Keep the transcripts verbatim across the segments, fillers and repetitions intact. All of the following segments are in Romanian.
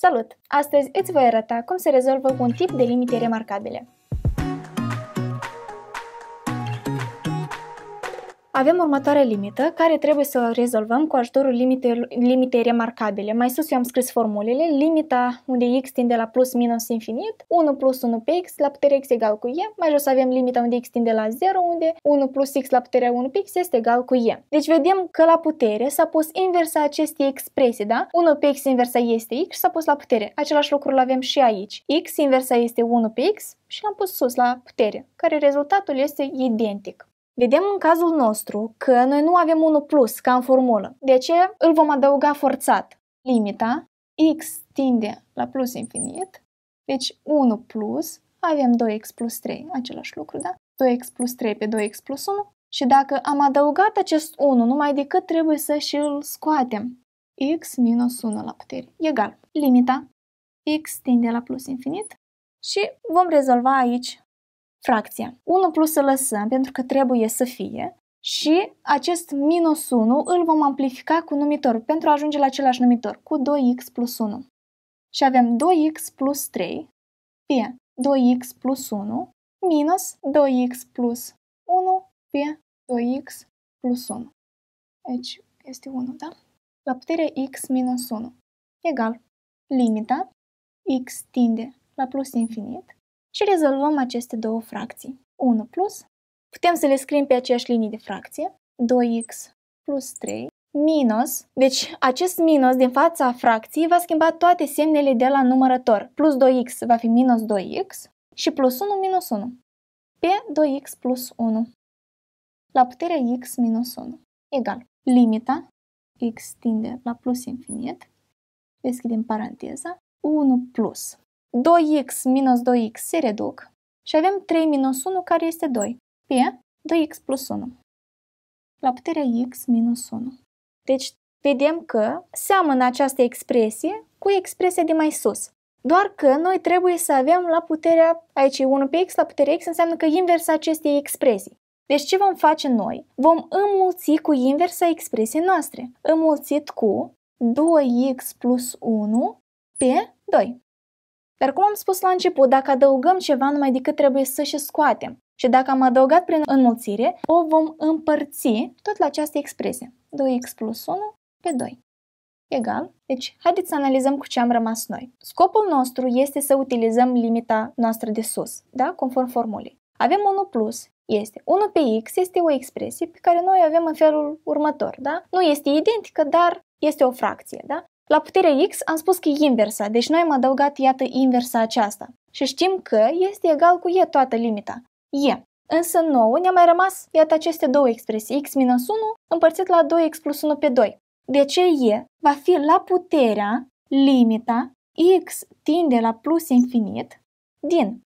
Salut! Astăzi îți voi arăta cum se rezolvă un tip de limite remarcabile. Avem următoarea limită, care trebuie să o rezolvăm cu ajutorul limitei limite remarcabile. Mai sus eu am scris formulele, limita unde x tinde la plus minus infinit, unu plus unu pe x la puterea x egal cu e, mai jos avem limita unde x tinde la zero, unde unu plus x la puterea unu pe x este egal cu e. Deci vedem că la putere s-a pus inversa acestei expresii, da? unu pe x inversa este x și s-a pus la putere. Același lucru îl avem și aici. X inversa este unu pe x și l-am pus sus la putere, care rezultatul este identic. Vedem în cazul nostru că noi nu avem unu plus ca în formulă, de aceea îl vom adăuga forțat. Limita x tinde la plus infinit, deci unu plus, avem doi x plus trei, același lucru, da? doi x plus trei pe doi x plus unu și dacă am adăugat acest unu, numai decât trebuie să și îl scoatem. X minus unu la putere, egal. Limita x tinde la plus infinit și vom rezolva aici fracția. unu plus să lăsăm pentru că trebuie să fie și acest minus unu îl vom amplifica cu numitorul pentru a ajunge la același numitor cu doi x plus unu. Și avem doi x plus trei pe doi x plus unu minus doi x plus unu pe doi x plus unu. Deci este unu, da? La puterea x minus unu egal limita x tinde la plus infinit. Și rezolvăm aceste două fracții. unu plus, putem să le scriem pe aceeași linie de fracție, doi x plus trei, minus, deci acest minus din fața fracției va schimba toate semnele de la numărător. Plus doi x va fi minus doi x și plus unu minus unu pe doi x plus unu la puterea x minus unu egal limita x tinde la plus infinit, deschidem paranteza, unu plus. doi x minus doi x se reduc și avem trei minus unu care este doi pe doi x plus unu la puterea x minus unu. Deci vedem că seamănă această expresie cu expresia de mai sus. Doar că noi trebuie să avem la puterea, aici unu pe x, la puterea x înseamnă că inversa acestei expresii. Deci ce vom face noi? Vom înmulți cu inversa expresiei noastre. Înmulțit cu doi x plus unu pe doi. Dar cum am spus la început, dacă adăugăm ceva, numai decât trebuie să și scoatem. Și dacă am adăugat prin înmulțire, o vom împărți tot la această expresie. doi x plus unu pe doi. Egal. Deci, haideți să analizăm cu ce am rămas noi. Scopul nostru este să utilizăm limita noastră de sus, da? Conform formulei. Avem unu plus, este unu pe x, este o expresie pe care noi o avem în felul următor, da? Nu este identică, dar este o fracție, da? La puterea x am spus că e inversa, deci noi am adăugat, iată, inversa aceasta. Și știm că este egal cu e toată limita. E. Însă nouă ne-a mai rămas, iată, aceste două expresii, x minus unu împărțit la doi x plus unu pe doi. De ce e va fi la puterea limita x tinde la plus infinit din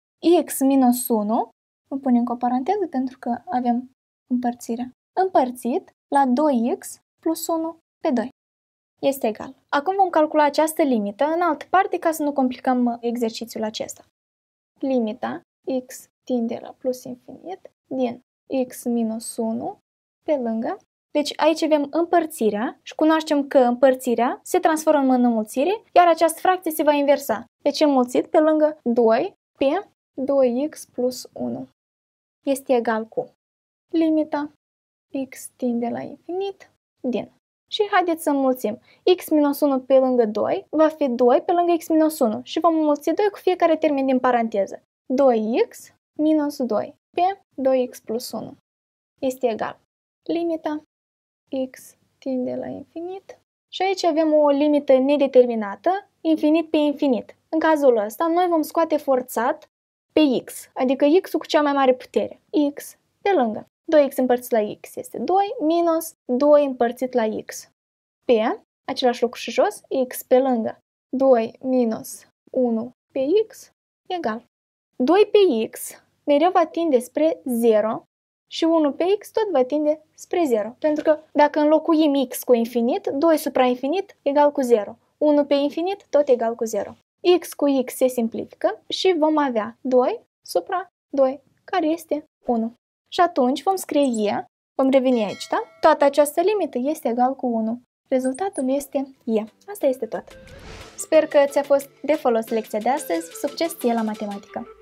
x minus unu, îmi punem cu o paranteză pentru că avem împărțirea, împărțit la doi x plus unu pe doi. Este egal. Acum vom calcula această limită în altă parte ca să nu complicăm exercițiul acesta. Limita x tinde la plus infinit din x minus unu pe lângă. Deci aici avem împărțirea și cunoaștem că împărțirea se transformă în înmulțire, iar această fracție se va inversa. Deci înmulțit pe lângă doi pe doi x plus unu. Este egal cu limita x tinde la infinit din. Și haideți să înmulțim. X minus unu pe lângă doi va fi doi pe lângă x minus unu și vom înmulți doi cu fiecare termen din paranteză. doi x minus doi pe doi x plus unu este egal. Limita x tinde la infinit. Și aici avem o limită nedeterminată, infinit pe infinit. În cazul ăsta, noi vom scoate forțat pe x, adică x-ul cu cea mai mare putere. X pe lângă doi x împărțit la x este doi minus doi împărțit la x pe, același lucru și jos, x pe lângă doi minus unu pe x egal. doi pe x mereu va tinde spre zero și unu pe x tot va tinde spre zero. Pentru că dacă înlocuim x cu infinit, doi supra infinit egal cu zero. unu pe infinit tot egal cu zero. X cu x se simplifică și vom avea doi supra doi care este unu. Și atunci vom scrie e, vom reveni aici, da? Toată această limită este egal cu unu. Rezultatul este E. Asta este tot. Sper că ți-a fost de folos lecția de astăzi. Succes ție la matematică!